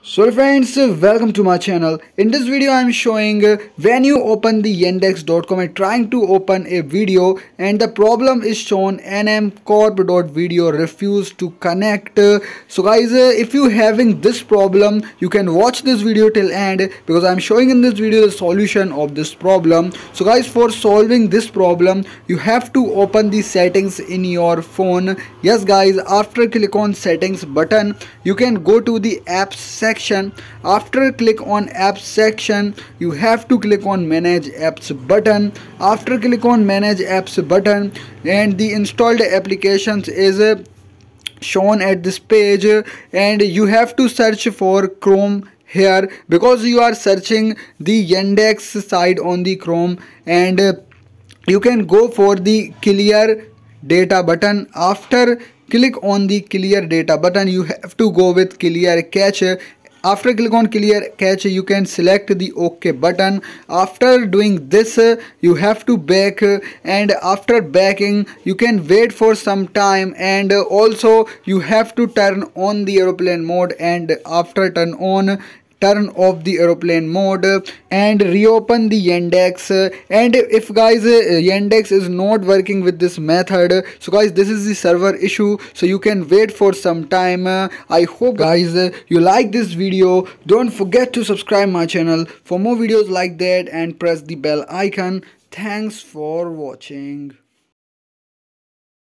So friends, welcome to my channel. In this video I am showing when you open the Yandex.com and trying to open a video and the problem is shown nmcorp.video refuse to connect. So guys, if you having this problem, you can watch this video till end because I am showing in this video the solution of this problem. So guys, for solving this problem you have to open the settings in your phone. Yes guys, after click on settings button you can go to the apps section. After click on apps section you have to click on manage apps button. After click on manage apps button and the installed applications is shown at this page, and you have to search for Chrome here because you are searching the Yandex site on the Chrome, and you can go for the clear data button. After click on the clear data button you have to go with clear cache. After click on clear cache you can select the OK button. After doing this you have to back, and after backing you can wait for some time, and also you have to turn on the aeroplane mode, and after turn on turn off the aeroplane mode and reopen the Yandex. And if guys Yandex is not working with this method, so guys this is the server issue, so you can wait for some time. I hope guys you like this video. Don't forget to subscribe my channel for more videos like that and press the bell icon. Thanks for watching.